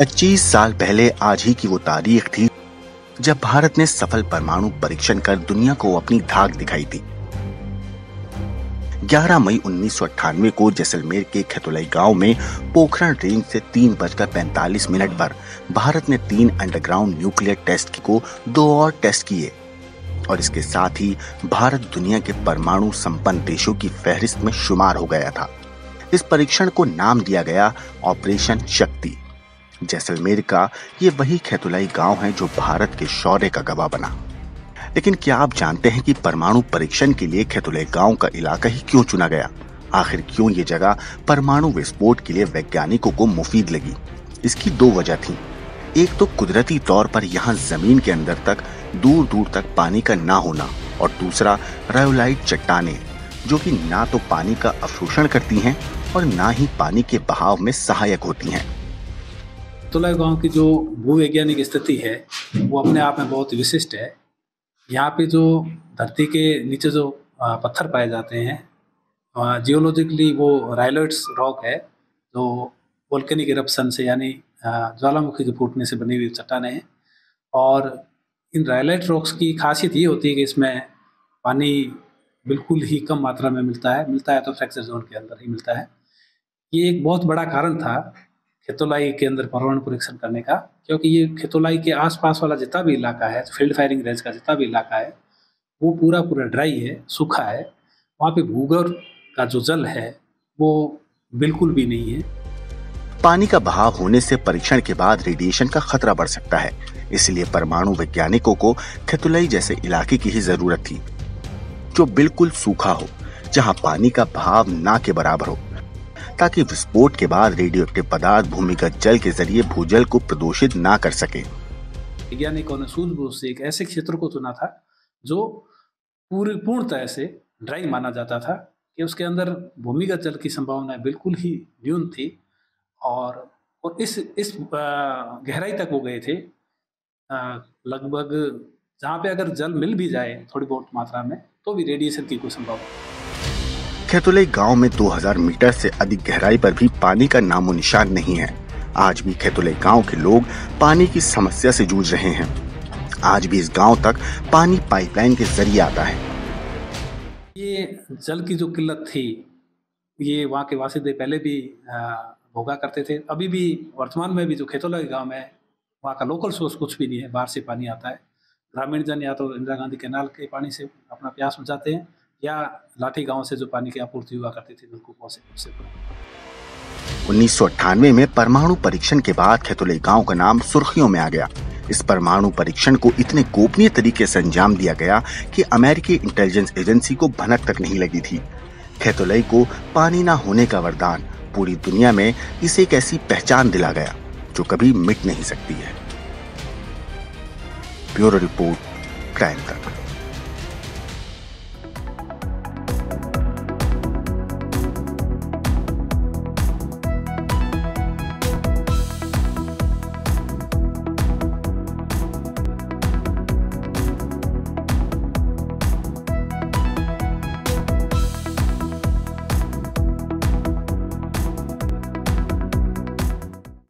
25 साल पहले आज ही की वो तारीख थी जब भारत ने सफल परमाणु परीक्षण कर दुनिया को अपनी धाक दिखाई थी। 11 मई 1998 को जैसलमेर के खेतोलाई गांव में पोखरण रेंज से 3:45 पर भारत ने 3 अंडरग्राउंड न्यूक्लियर टेस्ट को 2 और टेस्ट किए और इसके साथ ही भारत दुनिया के परमाणु संपन्न देशों की फहरिस्त में शुमार हो गया था। इस परीक्षण को नाम दिया गया ऑपरेशन शक्ति। जैसलमेर का ये वही खेतोलाई गांव है जो भारत के शौर्य का गवाह बना। लेकिन क्या आप जानते हैं कि परमाणु परीक्षण के लिए खेतोलाई गांव का इलाका ही क्यों चुना गया? आखिर क्यों ये जगह परमाणु विस्फोट के लिए वैज्ञानिकों को मुफीद लगी? इसकी 2 वजह थी। एक तो कुदरती तौर पर यहाँ जमीन के अंदर तक दूर दूर तक पानी का ना होना और दूसरा रायोलाइट चट्टाने जो कि ना तो पानी का अवशोषण करती हैं और ना ही पानी के बहाव में सहायक होती हैं। खेतोलाई गांव की जो भूवैज्ञानिक स्थिति है वो अपने आप में बहुत विशिष्ट है। यहाँ पे जो धरती के नीचे जो पत्थर पाए जाते हैं जियोलॉजिकली वो रायोलाइट्स रॉक है जो वोल्केनिक इरप्शन से यानी ज्वालामुखी के फूटने से बनी हुई चट्टानें हैं। और इन रायोलाइट रॉक्स की खासियत ये होती है कि इसमें पानी बिल्कुल ही कम मात्रा में मिलता है तो फ्रैक्चर जोन के अंदर ही मिलता है। ये एक बहुत बड़ा कारण था खेतोलाई के अंदर परमाणु परीक्षण करने का, क्योंकि ये खेतोलाई के आसपास वाला जितना भी इलाका है, फील्ड फायरिंग रेंज का जितना भी इलाका है, वो पूरा ड्राई है, सूखा है। वहाँ पे भूगर्भ का जो जल है वो बिल्कुल भी नहीं है। पानी का बहाव होने से परीक्षण के बाद रेडिएशन का खतरा बढ़ सकता है, इसलिए परमाणु वैज्ञानिकों को खेतोलाई जैसे इलाके की ही जरूरत थी जो बिल्कुल सूखा हो, जहाँ पानी का बहाव ना के बराबर हो, ताकि विस्फोट के बाद रेडियो एक्टिव पदार्थ भूमिगत जल के जरिए भूजल को प्रदूषित ना कर सके। वैज्ञानिकों ने सूझबूझ से एक ऐसे क्षेत्र को चुना था जो पूर्ण तरह से ड्राई माना जाता था कि उसके अंदर भूमिगत जल की संभावना बिल्कुल ही न्यून थी और इस गहराई तक वो गए थे लगभग, जहाँ पे अगर जल मिल भी जाए थोड़ी बहुत मात्रा में तो भी रेडिएशन की कोई संभावना। खेतोलाई गांव में 2000 मीटर से अधिक गहराई पर भी पानी का नामो निशान नहीं है। आज भी खेतोलाई गांव के लोग पानी की समस्या से जूझ रहे हैं। आज भी इस गांव तक पानी पाइपलाइन के जरिए आता है। ये जल की जो किल्लत थी ये वहाँ के वासिंदे पहले भी भोगा करते थे। अभी भी वर्तमान में भी जो खेतोलाई गाँव है वहाँ का लोकल सोर्स कुछ भी नहीं है, बाहर से पानी आता है। ग्रामीण जन या तो इंदिरा गांधी कैनाल के पानी से अपना प्यास बुझाते हैं या लाठी गांव से जो पानी की आपूर्ति हुआ करती थी नलकूपों से। 1998 में परमाणु परीक्षण के बाद खेतोलाई गांव का नाम सुर्खियों में आ गया। इस परमाणु परीक्षण को इतने गोपनीय तरीके से अंजाम दिया गया कि अमेरिकी इंटेलिजेंस एजेंसी को भनक तक नहीं लगी थी। खेतोलाई को पानी ना होने का वरदान, पूरी दुनिया में इसे एक ऐसी पहचान दिला गया जो कभी मिट नहीं सकती है। ब्यूरो रिपोर्ट, क्राइम तक।